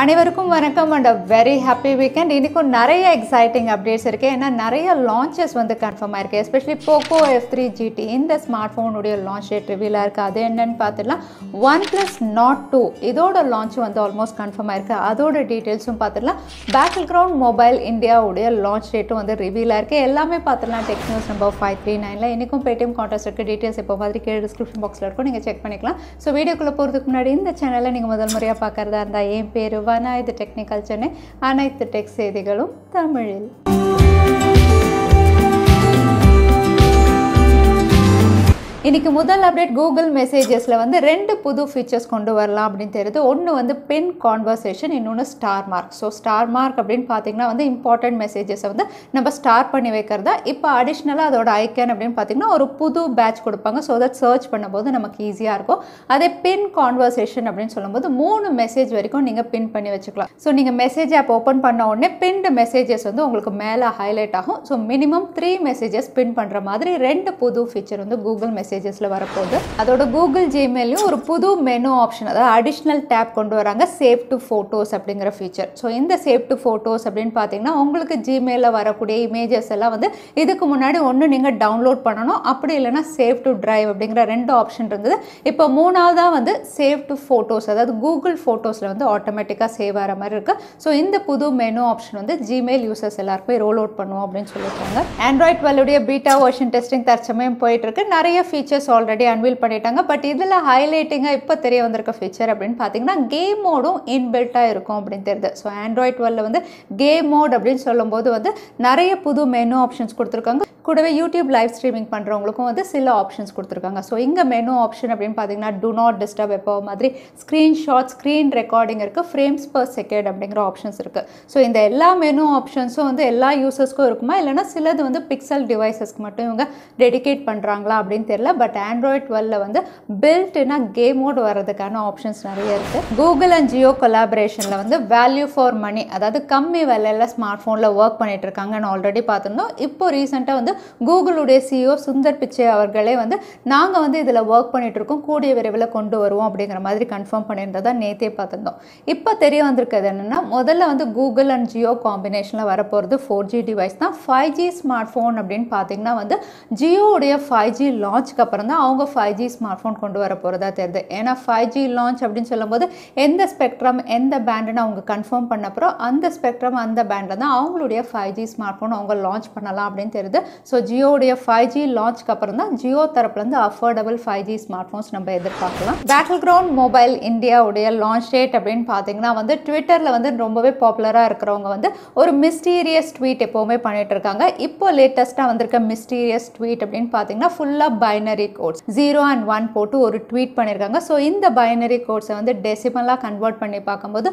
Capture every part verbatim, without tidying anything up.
அனைவருக்கும் வணக்கம் and very happy weekend. இன்றைக்கும் நிறைய எக்ஸைட்டிங் அப்டேட்ஸ் இருக்குது. ஏன்னா நிறைய லான்ச்சஸ் வந்து கன்ஃபார்மாக இருக்குது. Especially Poco F three GT இந்த ஸ்மார்ட் ஃபோனுடைய லான்ச் டேட் ரிவீலாக இருக்குது. அது என்னென்னு பார்த்துடலாம். ஒன் ப்ளஸ் நாட் டூ இதோட லான்ச் வந்து ஆல்மோஸ்ட் கன்ஃபார்மாக இருக்குது. அதோட டீட்டெயில்ஸும் பார்த்துடலாம். பேட்டில் கிரவுண்ட் மொபைல் இந்தியாவுடைய லான்ச் டேட்டும் வந்து ரிவீலாக இருக்குது. எல்லாமே பார்த்துடலாம் tech news number five three நைனில் இன்றைக்கும் பேடிஎம் கான்டாக்ட்ஸ் இருக்குது. டீட்டெயில்ஸ் இப்போ மாதிரி கீழே டிஸ்கிரிப்ஷன் பாக்ஸில் இருக்கும், நீங்கள் செக் பண்ணிக்கலாம். ஸோ வீடியோக்குள்ளே போகிறதுக்கு முன்னாடி இந்த சேனலில் நீங்கள் முதல் முறையாக பார்க்குறதா இருந்தால் என் பேர் வனா, இது டெக்னிக்கல் சென்னை. அனைத்து டெக் செய்திகளும் தமிழில். இன்றைக்கி முதல் அப்டேட், கூகுள் மெசேஜஸில் வந்து ரெண்டு புது ஃபீச்சர்ஸ் கொண்டு வரலாம் அப்படின்னு தெரியுது. ஒன்று வந்து பின் கான்வர்சேஷன், இன்னொன்று star mark. So star mark அப்படின்னு பார்த்தீங்கன்னா வந்து இம்பார்ட்டண்ட் மெசேஜஸை வந்து நம்ம ஸ்டார் பண்ணி வைக்கிறதா. இப்போ அடிஷ்னலாக அதோட ஐக்கான் அப்படின்னு பார்த்தீங்கன்னா ஒரு புது பேட்ச் கொடுப்பாங்க. ஸோ தட் சர்ச் பண்ணும்போது நமக்கு ஈஸியாக இருக்கும். அதே பின் கான்வர்சேஷன் அப்படின்னு சொல்லும்போது மூணு மெசேஜ் வரைக்கும் நீங்கள் பின் பண்ணி வச்சுக்கலாம். ஸோ நீங்கள் மெசேஜ் ஆப் ஓப்பன் பண்ண உடனே பின்டு மெசேஜஸ் வந்து உங்களுக்கு மேலே ஹைலைட் ஆகும். So minimum three messages pin பண்ணுற மாதிரி ரெண்டு புது ஃபீச்சர் வந்து கூகுள் மெசேஜ் மெசேஜஸ்ல வரப்போகுது. அதோட கூகுள் ஜிமெயிலையும் ஒரு புது மெனு ஆப்ஷன், அதாவது அடிஷ்னல் டேப் கொண்டு வராங்க, சேவ் டு ஃபோட்டோஸ் அப்படிங்கிற ஃபீச்சர். ஸோ இந்த சேவ் டு ஃபோட்டோஸ் அப்படின்னு பார்த்தீங்கன்னா உங்களுக்கு ஜிமெயிலில் வரக்கூடிய இமேஜஸ் எல்லாம் வந்து இதுக்கு முன்னாடி ஒன்று நீங்கள் டவுன்லோட் பண்ணணும், அப்படி இல்லைனா சேவ் டு டிரைவ் அப்படிங்கிற ரெண்டு ஆப்ஷன் இருந்தது. இப்போ மூணாவதாக வந்து சேவ் டு ஃபோட்டோஸ், அதாவது கூகுள் ஃபோட்டோஸில் வந்து ஆட்டோமேட்டிக்காக சேவ் ஆகிற மாதிரி இருக்குது. ஸோ இந்த புது மெனு ஆப்ஷன் வந்து ஜிமெயில் யூசர்ஸ் எல்லாருக்குமே ரோல் அவுட் பண்ணுவோம் அப்படின்னு சொல்லியிருக்காங்க. ஆண்ட்ராய்ட் டுவெல்வ் உடைய பீட்டா வெர்ஷன் டெஸ்டிங் தற்சமயம் போயிட்டு இருக்கு. நிறைய ஃபீச்சர்ஸ் ஆல்ரெடி அன்வீல் பண்ணிட்டாங்க. பட் இதில் ஹைலைட்டிங்காக இப்போ தெரிய வந்திருக்க ஃபீச்சர் அப்படின்னு பார்த்தீங்கன்னா கேம் மோடும் இன்பில்ட்டாக இருக்கும் அப்படின்னு தெரியுது. ஸோ ஆண்ட்ராய்ட் டுவெல்வில் வந்து கேம் மோட் அப்படின்னு சொல்லும்போது வந்து நிறைய புது மெனு ஆப்ஷன்ஸ் கொடுத்துருக்காங்க. கூடவே யூடியூப் லைவ் ஸ்ட்ரீமிங் பண்ணுறவங்களுக்கும் வந்து சில ஆப்ஷன்ஸ் கொடுத்துருக்காங்க. ஸோ இங்கே மெனு ஆப்ஷன் அப்படின்னு பார்த்தீங்கன்னா டூ நாட் டிஸ்டர்ப் எப்போ மாதிரி ஸ்க்ரீன்ஷாட், ஸ்க்ரீன் ரெக்கார்டிங் இருக்குது, ஃப்ரேம்ஸ் பர் செகண்ட் அப்படிங்கிற ஆப்ஷன்ஸ் இருக்குது. ஸோ இந்த எல்லா மெனு ஆப்ஷன்ஸும் வந்து எல்லா யூசர்ஸ்க்கும் இருக்குமா, இல்லைனா சிலது வந்து பிக்சல் டிவைசஸ்க்கு மட்டும் இவங்க டெடிகேட் பண்ணுறாங்களா அப்படின்னு தெரியல. பட் ஆண்ட்ராய்ட் டுவெல்வில் வந்து பில்ட்னா கேம் மோட் வர்றதுக்கான ஆப்ஷன்ஸ் நிறைய இருக்குது. கூகுள் அண்ட் ஜியோ கொலாபரேஷனில் வந்து வேல்யூ ஃபார் மணி, அதாவது கம்மி விலையில் ஸ்மார்ட் ஃபோனில் ஒர்க் பண்ணிட்டு இருக்காங்கன்னு ஆல்ரெடி பார்த்துருந்தோம். இப்போ ரீசெண்டாக வந்து கூகுளுடைய சிஇஓ சுந்தர் பிச்சை அவர்களே வந்து நாங்கள் வந்து இதில் ஒர்க் பண்ணிட்டு இருக்கோம், கூடிய விரைவில் கொண்டு வருவோம் அப்படிங்கிற மாதிரி கன்ஃபார்ம் பண்ணியிருந்ததா நேற்றே பார்த்துருந்தோம். இப்போ தெரிய வந்திருக்கிறது என்னென்னா, முதல்ல வந்து கூகுள் அண்ட் ஜியோ காம்பினேஷனில் வரப்போகிறது ஃபோர் ஜி டிவைஸ் தான். ஃபைவ் ஜி ஸ்மார்ட் ஃபோன் அப்படின்னு பார்த்தீங்கன்னா வந்து ஜியோடைய ஃபைவ் ஜி லான்ச்சுக்கு அப்புறம் தான் அவங்க ஃபைவ் ஜி ஸ்மார்ட் ஃபோன் கொண்டு வர போகிறதா தெரியுது. ஏன்னா ஃபைவ் ஜி லான்ச் அப்படின்னு சொல்லும்போது எந்த ஸ்பெக்ட்ரம் எந்த பேண்டுன்னு அவங்க கன்ஃபார்ம் பண்ணப்போ அந்த ஸ்பெக்ட்ரம் அந்த பேண்டில் தான் அவங்களுடைய ஃபைவ் ஜி ஸ்மார்ட் ஃபோன் அவங்க லான்ச் பண்ணலாம் அப்படின்னு தெரியுது. ஸோ ஜியோடைய ஃபைவ் ஜி லான்ச்சுக்கு அப்புறம் தான் ஜியோ தரப்புலேருந்து affordable five G smart phones நம்ம எதிர்பார்க்கலாம். பேட்டில் கிரவுண்ட் மொபைல் இந்தியாவுடைய லான்ச் டேட் அப்படின்னு பார்த்தீங்கன்னா வந்து ட்விட்டரில் வந்து ரொம்பவே பாப்புலராக இருக்கிறவங்க வந்து ஒரு மிஸ்டீரியஸ் ட்வீட் எப்போவுமே பண்ணிட்டு இருக்காங்க. இப்போ லேட்டஸ்ட்டாக வந்திருக்க மிஸ்டீரியஸ் ட்வீட் அப்படின்னு பார்த்தீங்கன்னா ஃபுல்லாக binary codes, zero and one போட்டு ஒரு ட்வீட் பண்ணியிருக்காங்க. ஸோ இந்த பைனரி கோட்ஸை வந்து டெசிமலாக கன்வெர்ட் பண்ணி பார்க்கும்போது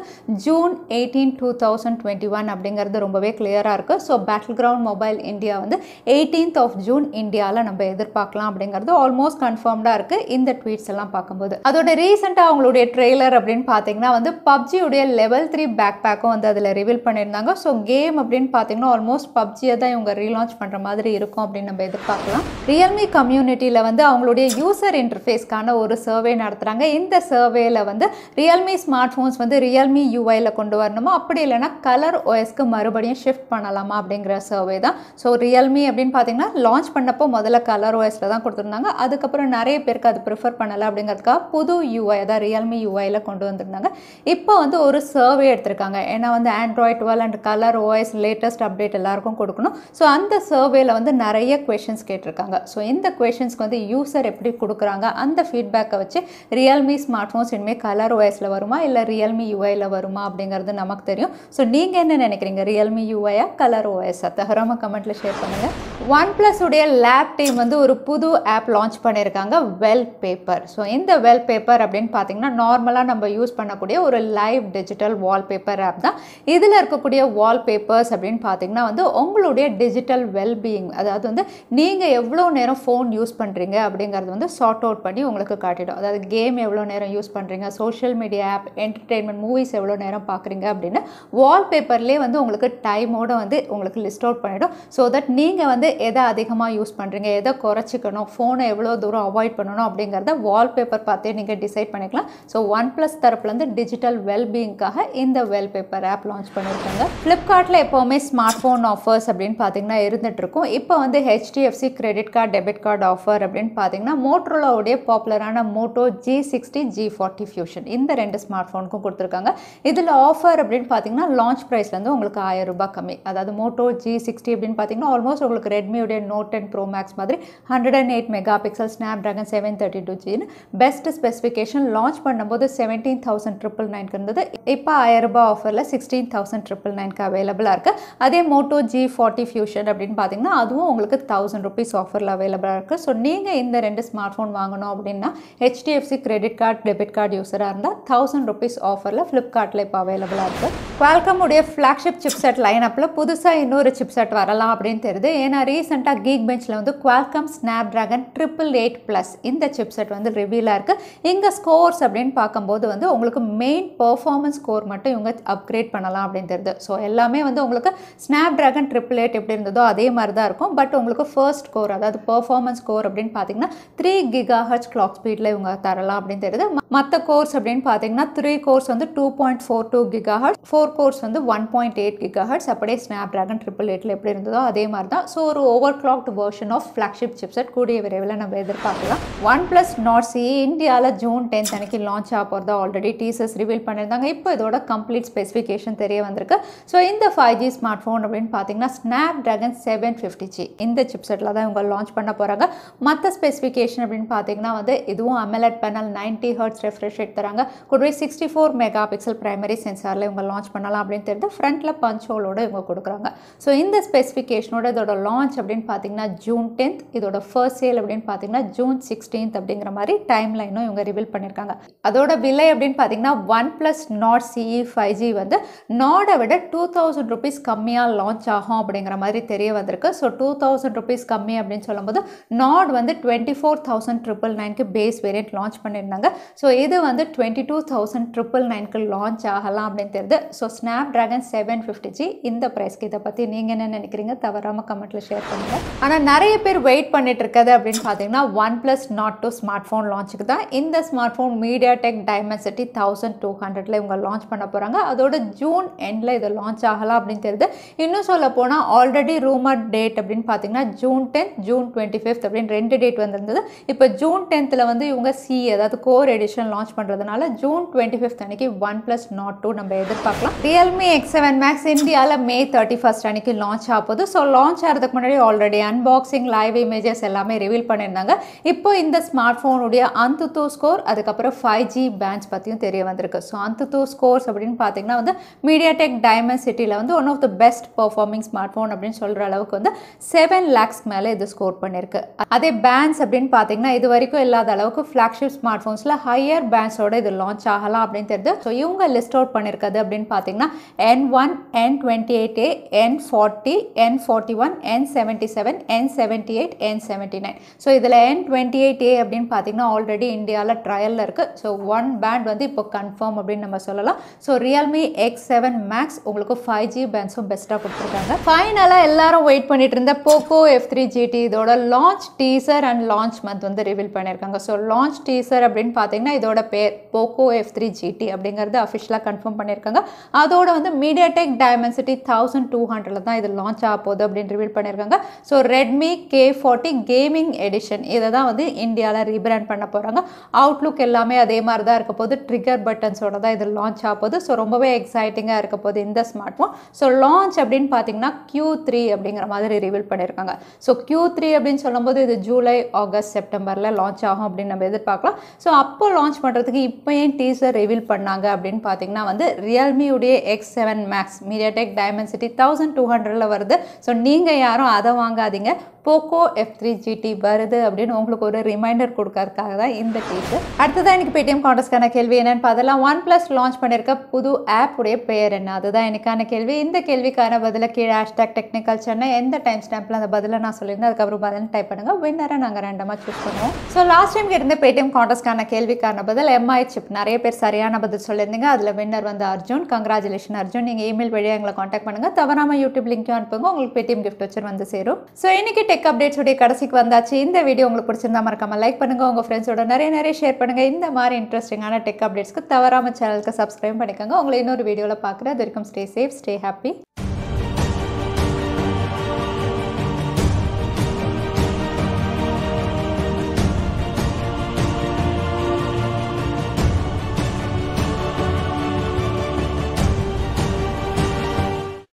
June eighteen two thousand twenty one அப்படிங்கிறது ரொம்பவே கிளியராக இருக்குது. So battle ground mobile India வந்து எயிட்டீன்த் ஆஃப் ஜூன் இந்தியாவில் நம்ம எதிர்பார்க்கலாம் அப்படிங்கிறது ஆல்மோஸ்ட் கன்ஃபார்ம்டாக இருக்குது இந்த ட்வீட்ஸ் எல்லாம் பார்க்கும்போது. அதோட ரீசெண்டாக அவங்களுடைய ட்ரெய்லர் அப்படின்னு பார்த்தீங்கன்னா வந்து பப்ஜியுடைய லெவல் த்ரீ பேக் பேக்கும் வந்து அதில் ரிவீல் பண்ணியிருந்தாங்க. ஸோ கேம் அப்படின்னு பார்த்தீங்கன்னா ஆல்மோஸ்ட் பப்ஜியை தான் இவங்க ரீலான்ச் பண்ணுற மாதிரி இருக்கும் அப்படின்னு நம்ம எதிர்பார்க்கலாம். ரியல்மி கம்யூனிட்டியில் வந்து அவங்களுடைய யூசர் இன்டர்ஃபேஸ்க்கான ஒரு சர்வே நடத்துகிறாங்க. இந்த சர்வேயில் வந்து ரியல்மி ஸ்மார்ட் ஃபோன்ஸ் வந்து ரியல்மி யூஐயில் கொண்டு வரணுமா, அப்படி இல்லைனா கலர் ஓஎஸ்க்கு மறுபடியும் ஷிஃப்ட் பண்ணலாமா அப்படிங்கிற சர்வே தான். ஸோ ரியல்மி அப்படின்னு பார்த்தீங்கன்னா லான்ச் பண்ணப்போ முதல்ல கலர் ஓஎஸ்ல தான் கொடுத்துருந்தாங்க. அதுக்கப்புறம் நிறைய பேருக்கு அது ப்ரிஃபர் பண்ணலை அப்படிங்கிறதுக்காக புது யூஐ, அதாவது ரியல்மி யூஐயில் கொண்டு வந்திருந்தாங்க. இப்போ வந்து ஒரு சர்வே எடுத்திருக்காங்க. ஏன்னா வந்து Android twelve and Color OS latest update எல்லாருக்கும் கொடுக்கணும். ஸோ அந்த சர்வேயில் வந்து நிறைய கொஷின்ஸ் கேட்டிருக்காங்க. ஸோ இந்த கொஷின்ஸ்க்கு வந்து யூசர் எப்படி கொடுக்குறாங்க, அந்த ஃபீட்பேக்கை வச்சு ரியல்மி ஸ்மார்ட் ஃபோன்ஸ் இனிமேல் கலர் ஓஎஸில் வருமா இல்லை ரியல்மி யூஐயில் வருமா அப்படிங்கிறது நமக்கு தெரியும். ஸோ நீங்கள் என்ன நினைக்கிறீங்க, ரியல்மி யூஐயா கலர் ஓஎஸா? தகராம கமெண்ட்டில் ஷேர் பண்ணுங்கள். OnePlus உடைய லேப் டீம் வந்து ஒரு புது ஆப் லான்ச் பண்ணியிருக்காங்க, வெல் பேப்பர். ஸோ இந்த வெல் பேப்பர் அப்படின்னு பார்த்தீங்கன்னா நார்மலாக நம்ம யூஸ் பண்ணக்கூடிய ஒரு லைவ் டிஜிட்டல் வால்பேப்பர் ஆப் தான். இதில் இருக்கக்கூடிய வால்பேப்பர்ஸ் அப்படின்னு பார்த்தீங்கன்னா வந்து உங்களுடைய டிஜிட்டல் வெல்பீயிங், அதாவது வந்து நீங்கள் எவ்வளோ நேரம் ஃபோன் யூஸ் பண்ணுறீங்க அப்படிங்கிறது வந்து சார்ட் அவுட் பண்ணி உங்களுக்கு காட்டிடும். அதாவது கேம் எவ்வளோ நேரம் யூஸ் பண்ணுறீங்க, social media app, entertainment, movies எவ்வளோ நேரம் பார்க்குறீங்க அப்படின்னு வால்பேப்பர்லேயே வந்து உங்களுக்கு டைமோடு வந்து உங்களுக்கு லிஸ்ட் அவுட் பண்ணிவிடும். ஸோ தட் நீங்கள் வந்து எதை அதிகமாக யூஸ் பண்ணுறீங்க, எதை குறைச்சிக்கணும், ஃபோனை எவ்வளோ தூரம் அவாய்ட் பண்ணணும் அப்படிங்கிறத வால்பேப்பர் பார்த்தே நீங்கள் டிசைட் பண்ணிக்கலாம். ஸோ ஒன் ப்ளஸ் தரப்புலேருந்து டிஜிட்டல் வெல்பீயிங்காக இந்த வெல்பேப்பர் ஆப் லான்ச் பண்ணியிருக்காங்க. ஃப்ளிப்கார்ட்டில் எப்போவுமே ஸ்மார்ட் ஃபோன் ஆஃபர்ஸ் அப்படின்னு பார்த்தீங்கன்னா இருந்துகிட்டு இருக்கும். இப்போ வந்து HDFC credit card, debit card offer அப்படின்னு பார்த்தீங்கன்னா மோட்டோரோலாவுடைய பாப்புலரான Moto G sixty G forty fusion இந்த ரெண்டு ஸ்மார்ட் ஃபோனுக்கும் கொடுத்துருக்காங்க. இதில் ஆஃபர் அப்படின்னு பார்த்தீங்கன்னா லான்ச் ப்ரைஸ்லேருந்து உங்களுக்கு ஆயிரம் ரூபாய் கம்மி. அதாவது மோட்டோ ஜி சிக்ஸ்டி அப்படின்னு பார்த்தீங்கன்னா ஆல்மோஸ்ட் உங்களுக்கு ரெட்மியுடைய நோட் டென் ப்ரோ மேக்ஸ் மாதிரி hundred and eight mega pixel Snapdragon seven thirty two ஜின்னு பெஸ்ட் ஸ்பெசிஃபிகேஷன் லான்ச் பண்ணும்போது செவன்டீன் தௌசண்ட் ட்ரிபிள் நைனுக்கு இருந்தது. இப்போ ஆயிரம் ரூபாய் ஆஃபரில் சிக்ஸ்டீன் தௌசண்ட் ட்ரிபிள் நைனுக்கு அவைலபிளாக இருக்குது. அதே மோட்டோ ஜி ஃபார்ட்டி ஃபியூஷன் அப்படின்னு பார்த்தீங்கன்னா அதுவும் உங்களுக்கு தௌசண்ட் ருபீஸ் ஆஃபரில் அவைலபிளாக இருக்குது. ஸோ நீங்கள் இந்த ரெண்டு ஸ்மார்ட் ஃபோன் வாங்கணும் அப்படின்னா HDFC credit card, debit card யூஸராக இருந்தால் தௌசண்ட் ருபீஸ் ஆஃபரில் ஃப்ளிப்கார்ட்டில் இப்போ அவைலபிளாக இருக்குது. குவால்காமுடைய ஃப்ளாக்ஷிப் சிப்செட் லைனப்பில் புதுசாக இன்னொரு சிப்செட் வரலாம் அப்படின்னு தெரியுது. ஏன்னா ரீசெண்டாக கீக் பெஞ்சில் வந்து Qualcomm Snapdragon triple eight plus இந்த சிப்செட் வந்து ரிவீலாக இருக்குது. இங்கே ஸ்கோர்ஸ் அப்படின்னு பார்க்கும்போது வந்து உங்களுக்கு மெயின் பெர்ஃபார்மன்ஸ் ஸ்கோர் மட்டும் இவங்க அப்கிரேட் பண்ணலாம் அப்படின்னு தெரியுது. ஸோ எல்லாமே வந்து உங்களுக்கு ஸ்னாப்ட்ராகன் ட்ரிபிள் எயிட் எப்படி இருந்ததோ அதே மாதிரி தான் இருக்கும். பட் உங்களுக்கு ஃபர்ஸ்ட் ஸ்கோர், அதாவது பெர்ஃபார்மன்ஸ் ஸ்கோர் அப்படின்னு பார்த்தீங்கன்னா த்ரீ கிகா ஹெச் கிளாக் ஸ்பீடில் இவங்க தரலாம் அப்படின்னு தெரியுது. மற்ற கோர்ஸ் அப்படின்னு பார்த்தீங்கன்னா த்ரீ கோர்ஸ் வந்து two point four two gigahertz, four cores வந்து one point eight gigahertz, அப்படியே ஸ்னாப்ட்ராகன் ட்ரிபிள் எயிட்டில் எப்படி இருந்ததோ அதே மாதிரி தான். ஸோ ஒரு over clocked version of flagship chipset கூடிய விரைவில் நம்ம எதிர்பார்க்கலாம். ஒன் பிளஸ் நாட் சி இந்தியாவில் ஜூன் டென்த் அன்னைக்கு லான்ச் ஆக போகிறதா ஆல்ரெடி டீசர்ஸ் ரிவீல் பண்ணியிருந்தாங்க. இப்போ இதோட கம்ப்ளீட் ஸ்பெசிஃபிகேஷன் தெரிய வந்திருக்கு. ஸோ இந்த ஃபைவ் ஜி ஸ்மார்ட் ஃபோன் அப்படின்னு பார்த்தீங்கன்னா ஸ்னாப்ட்ராகன் செவன் ஃபிஃப்டி ஜி இந்த சிப்செட்டில் தான் இவங்க லான்ச் பண்ண போகிறாங்க. மற்ற ஸ்பெசிஃபிகேஷன் அப்படின்னு பார்த்தீங்கன்னா வந்து இதுவும் AMOLED panel, ninety hertz refresh rate தராங்க. கூடவே sixty four mega pixel primary sensor இவங்க லான்ச் பண்ணலாம் அப்படின்னு தெரியுது. ஃப்ரண்ட்டில் பஞ்ச் ஹோலோட இவங்க கொடுக்குறாங்க. ஸோ இந்த ஸ்பெசிஃபிகேஷனோட இதோட லான்ச் அப்படின்னு பார்த்தீங்கன்னா ஜூன் டென்த், இதோட ஃபர்ஸ்ட் சேல் அப்படின்னு பார்த்தீங்கன்னா ஜூன் சிக்ஸ்டீன்த் அப்படிங்கிற மாதிரி டைம் லைனும் இவங்க ரிவீல் பண்ணியிருக்காங்க. அதோட விலை அப்படின்னு பார்த்தீங்கன்னா one plus Nord CE five G வந்து நாடை விட டூ தௌசண்ட் ருபீஸ் கம்மியாக லான்ச் ஆகும் அப்படிங்கிற மாதிரி தெரிய வந்திருக்கு. ஸோ டூ தௌசண்ட் ருபீஸ் கம்மி அப்படின்னு சொல்லும்போது நாட் வந்து டுவெண்ட்டி ஃபோர் தௌசண்ட் ட்ரிபிள் நைனுக்கு பேஸ் வேரியன்ட் லான்ச் பண்ணியிருந்தாங்க. ஸோ இது வந்து டுவெண்ட்டி டூ தௌசண்ட் ட்ரிபிள் நைனுக்கு லான்ச் ஆகலாம் அப்படின்னு தெரியுது. So Snapdragon seven fifty G இந்த ப்ரைஸ்க்கு, இதை பற்றி நீங்கள் என்ன நினைக்கிறீங்க தவறாமல் கமெண்ட்டில் ஷேர் பண்ணுங்கள். ஆனால் நிறைய பேர் வெயிட் பண்ணிட்டு இருக்கிறது அப்படின்னு பார்த்தீங்கன்னா one plus Nord two smart phone லான்ச்சுக்கு தான். இந்த smart phone MediaTek Dimensity thousand two ஹண்ட்ரட்ல இவங்க லான்ச் பண்ண போகிறாங்க. அதோட ஜூன் எண்டில் இதை லான்ச் ஆகலாம் அப்படின்னு தெரியுது. இன்னும் சொல்ல போனால் ஆல்ரெடி ரூமர் டேட் அப்படின்னு பார்த்தீங்கன்னா June tenth, June twenty fifth அப்படின்னு ரெண்டு டேட் வந்திருந்தது. இப்போ ஜூன் டென்த்தில் வந்து இவங்க சி அதாவது கோர் எடிஷன் லான்ச் பண்ணுறதுனால ஜூன் டுவெண்ட்டி ஃபிஃப்த் அன்னைக்கு ஒன் பிளஸ் நாட் டூ நம்ம எதிர்பார்க்கலாம். ரியல்மி எக்ஸ் செவன் மேக்ஸ் இந்தியாவில் மே தேர்ட்டி ஃபர்ஸ்ட் அன்னைக்கு லான்ச் ஆகுது. ஸோ லான்ச் ஆகிறதுக்கு முன்னாடி ஆல்ரெடி அன்பாக்சிங், லைவ் இமேஜஸ் எல்லாமே ரிவீல் பண்ணியிருந்தாங்க. இப்போ இந்த ஸ்மார்ட் ஃபோனுடைய அந்துத்து ஸ்கோர், அதுக்கப்புறம் ஃபைவ் ஜி பேண்ட்ஸ் பற்றியும் தெரிய வந்திருக்கு. ஸோ அந்துத்து ஸ்கோர்ஸ் அப்படின்னு பார்த்தீங்கன்னா வந்து மீடியாடெக் டைமென்சிட்டியில் வந்து one of the best performing smart phone அப்படின்னு சொல்கிற அளவுக்கு வந்து செவன் லேக்ஸ் மேலே இது ஸ்கோர் பண்ணியிருக்கு. அதே பேண்ட்ஸ் அப்படின்னு பார்த்தீங்கன்னா இது வரைக்கும் இல்லாத அளவுக்கு ஃப்ளாக்ஷிப் ஸ்மார்ட் ஃபோன்ஸில் ஹையர் பேண்ட்ஸோட இது லான்ச் ஆகலாம் அப்படின்னு தெரியுது. ஸோ இவங்க லிஸ்ட் அவுட் பண்ணியிருக்கிறது அப்படின்னு பார்த்தீங்கன்னா N one, N twenty eight A, N forty, N forty one, N seventy seven, N seventy eight, N seventy nine. So இதில் என் டுவெண்ட்டி எயிட் ஏ அப்படின்னு பார்த்தீங்கன்னா ஆல்ரெடி இந்தியாவில் ட்ரையலில் இருக்குது. ஸோ ஒன் பேண்ட் வந்து இப்போ கன்ஃபார்ம் அப்படின்னு நம்ம சொல்லலாம். So Realme X seven max உங்களுக்கு ஃபைவ் ஜி பேண்ட்ஸும் பெஸ்ட்டாக கொடுத்துருக்காங்க. ஃபைனலாக எல்லாரும் வெயிட் பண்ணிட்டு இருந்த போக்கோ எஃப் த்ரீ ஜிடி இதோட launch teaser and launch month வந்து ரிவீல் பண்ணியிருக்காங்க. ஸோ லான்ச் டீசர் அப்படின்னு பார்த்தீங்கன்னா இதோட பேர் போக்கோ எஃப் த்ரீ ஜிடி அப்படிங்கிறது அஃபிஷியலாக கன்ஃபார்ம் பண்ணியிருக்காங்க. அதோட வந்து மீடியாடெக் டைமென்சிட்டி தௌசண்ட் டூ ஹண்ட்ரட்ல தான் இது லான்ச் ஆக போகுது அப்படின்னு ரிவீல் பண்ணியிருக்காங்க. So Redmi K forty gaming edition இதை தான் வந்து இந்தியாவில் ரீபிராண்ட் பண்ண போகிறாங்க. அவுட்லுக் எல்லாமே அதே மாதிரி தான் இருக்க போது, ட்ரிகர் பட்டன்ஸோட தான் இது லான்ச் ஆக போகுது. ஸோ ரொம்பவே எக்ஸைட்டிங்காக இருக்க போது இந்த ஸ்மார்ட் ஃபோன். ஸோ லான்ச் அப்படின்னு பார்த்தீங்கன்னா கியூ த்ரீ அப்படிங்கிற மாதிரி ரிவீல் பண்ணியிருக்காங்க. ஸோ கியூ த்ரீ அப்படின்னு சொல்லும்போது இது ஜூலை, ஆகஸ்ட், செப்டம்பரில் லான்ச் ஆகும் அப்படின்னு நம்ம எதிர்பார்க்கலாம். ஸோ அப்போ லான்ச் பண்ணுறதுக்கு இப்போ ஏன் டீசர் ரிவீல் பண்ணாங்க அப்படின்னு பார்த்தீங்கன்னா வந்து ரியல்மியுடைய X seven max MediaTek Dimensity thousand two ஹண்ட்ரடில் வருது. ஸோ நீங்கள் யாரும் அதை வாங்காதீங்க, போக்கோ எஃப் த்ரீ ஜிடி வருது அப்படின்னு உங்களுக்கு ஒரு ரிமைண்டர் கொடுக்கறதுக்காக தான் இந்த டீசர். அடுத்ததான் எனக்கு பேடிஎம் காண்டஸ்ட்கான கேள்வி என்னன்னு பார்த்தலாம். ஒன் பிளஸ் லான்ச் பண்ணியிருக்க புது ஆப் உடைய பெயர் என்ன, அதுதான் எனக்கான கேள்வி. இந்த கேள்விக்கான பதில கீழே ஹேஷ்டாக் டெக்னிக்கல் சென்னை எந்த டைம் ஸ்டாம்பில் அந்த பதிலை நான் சொல்லியிருந்தேன் அதுக்கப்புறம் பதில் டைப் பண்ணுங்கள். வின்னரை நாங்கள் ரெண்டமாக சூஸ் பண்ணுவோம். ஸோ லாஸ்ட் டைம் கேட்டிருந்த பேடிஎம் காண்டஸ்ட்கான கேள்விக்கான சரியான பதில் எம்ஐ சிப். நிறைய பேர் சரியான பதில் சொல்லிருந்தீங்க. அதுல வின்னர் வந்து அர்ஜுன். கங்க்ராச்சுலேஷன் அர்ஜுன். நீங்க இமெயில் வழியா எங்களை காண்டாக்ட் பண்ணுங்க. தவறாம யூடியூப் லிங்க்கும் அனுப்புங்க. உங்களுக்கு பேடிஎம் கிஃப்ட் வச்சர் வந்து சேரும். ஸோ இன்னைக்கு டெக் அப்டேட்ஸ் உடைய கடைசிக்கு வந்தாச்சு. இந்த வீடியோ உங்களுக்கு பிடிச்சிருந்தா மறக்காம லைக் பண்ணுங்க. உங்க ஃப்ரெண்ட்ஸோட நிறைய நிறைய ஷேர் பண்ணுங்க. இந்த மாதிரி இன்ட்ரெஸ்டிங்கான டெக் அப்டேட்ஸ்க்கு தவறாம சேனலுக்கு சப்ஸ்கிரைப் பண்ணிக்கோங்க. உங்களை இன்னொரு வீடியோவில் பார்க்குறேன். அது வரைக்கும் ஸ்டே சேஃப், ஸ்டே ஹாப்பி.